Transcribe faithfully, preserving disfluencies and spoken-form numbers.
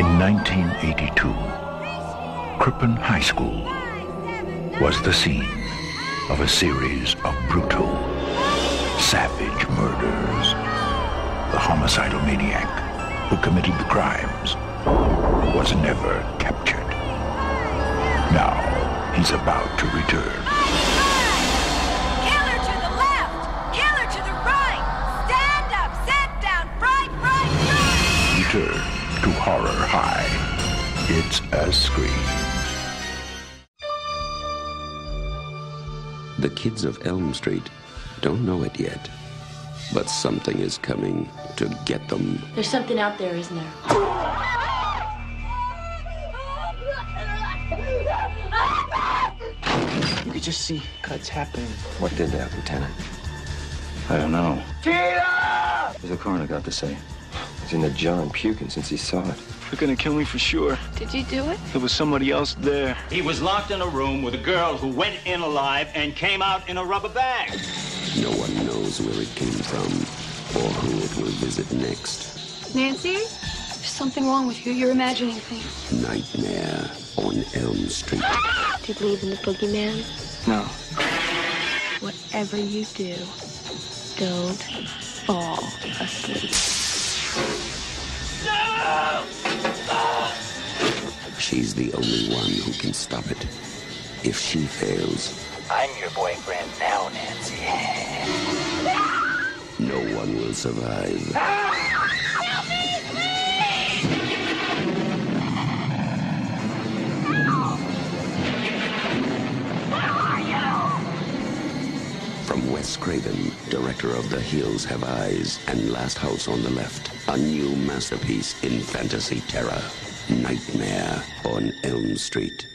In nineteen eighty-two, Crippen High School was the scene of a series of brutal, savage murders. The homicidal maniac who committed the crimes was never captured. Now he's about to return. Killer to the left! Killer to the right! Stand up! Sit down! Right, right, right! Return to Horror High. It's a scream. The kids of Elm Street don't know it yet, but something is coming to get them. There's something out there, isn't there? You could just see cuts happening. What did that, Lieutenant? I don't know. Tina! There's a coroner got to say. He's in the John Pukin since he saw it. They're gonna kill me for sure. Did you do it? There was somebody else there. He was locked in a room with a girl who went in alive and came out in a rubber bag. No one knows where it came from or who it will visit next. Nancy, there's something wrong with you. You're imagining things. Nightmare on Elm Street. Do you believe in the boogeyman? No. Whatever you do, don't fall asleep. No! She's the only one who can stop it. If she fails... I'm your boyfriend now, Nancy. No one will survive. Help me, please! Help! Where are you? From Wes Craven, director of The Hills Have Eyes and Last House on the Left, a new masterpiece in fantasy terror, Nightmare on Elm Street.